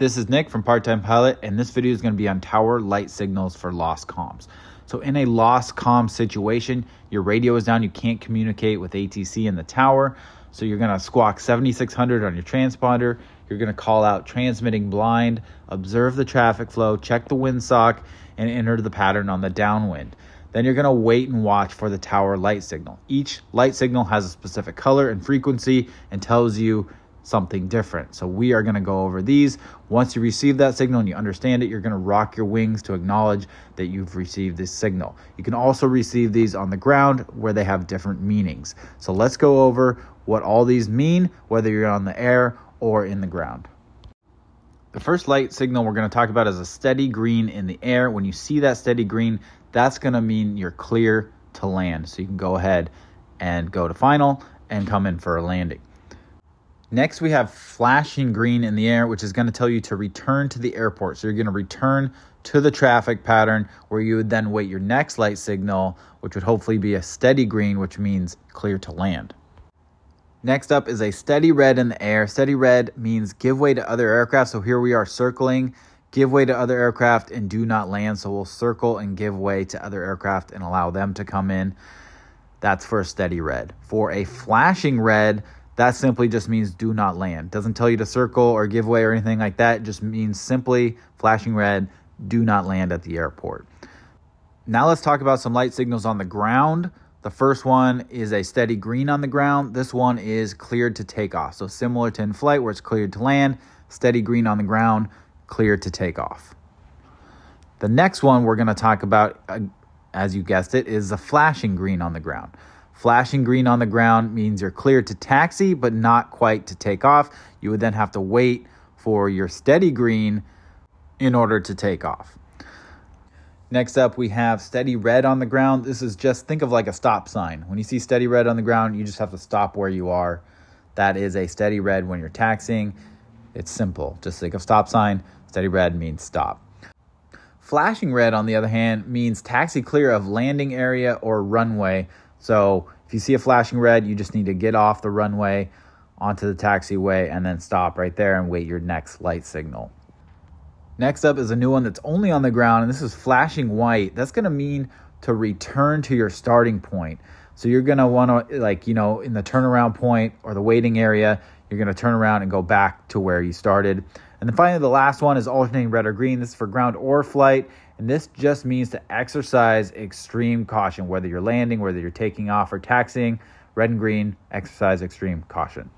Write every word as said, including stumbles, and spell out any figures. This is Nick from Part-Time Pilot, and this video is going to be on tower light signals for lost comms. So in a lost comm situation, your radio is down, you can't communicate with A T C in the tower, so you're going to squawk seventy-six hundred on your transponder, you're going to call out transmitting blind, observe the traffic flow, check the windsock, and enter the pattern on the downwind. Then you're going to wait and watch for the tower light signal. Each light signal has a specific color and frequency and tells you something different. So we are going to go over these. Once you receive that signal and you understand it, you're going to rock your wings to acknowledge that you've received this signal. You can also receive these on the ground where they have different meanings. So let's go over what all these mean, whether you're on the air or in the ground. The first light signal we're going to talk about is a steady green in the air. When you see that steady green, that's going to mean you're clear to land. So you can go ahead and go to final and come in for a landing. Next, we have flashing green in the air, which is going to tell you to return to the airport. So you're going to return to the traffic pattern where you would then wait your next light signal, which would hopefully be a steady green, which means clear to land. Next up is a steady red in the air. Steady red means give way to other aircraft. So here we are circling, give way to other aircraft and do not land. So we'll circle and give way to other aircraft and allow them to come in. That's for a steady red. For a flashing red, that simply just means do not land. Doesn't tell you to circle or give way or anything like that. It just means simply flashing red, do not land at the airport. Now let's talk about some light signals on the ground. The first one is a steady green on the ground. This one is cleared to take off. So similar to in flight where it's cleared to land, steady green on the ground, cleared to take off. The next one we're going to talk about, uh, as you guessed it, is the flashing green on the ground. Flashing green on the ground means you're cleared to taxi, but not quite to take off. You would then have to wait for your steady green in order to take off. Next up, we have steady red on the ground. This is just, think of like a stop sign. When you see steady red on the ground, you just have to stop where you are. That is a steady red when you're taxiing. It's simple. Just think of stop sign. Steady red means stop. Flashing red, on the other hand, means taxi clear of landing area or runway. So if you see a flashing red, you just need to get off the runway onto the taxiway and then stop right there and wait your next light signal. Next up is a new one that's only on the ground, and this is flashing white. That's going to mean to return to your starting point. So you're going to want to, like, you know, in the turnaround point or the waiting area, you're going to turn around and go back to where you started. And then finally, the last one is alternating red or green. This is for ground or flight. And this just means to exercise extreme caution, whether you're landing, whether you're taking off or taxiing. Red and green, exercise extreme caution.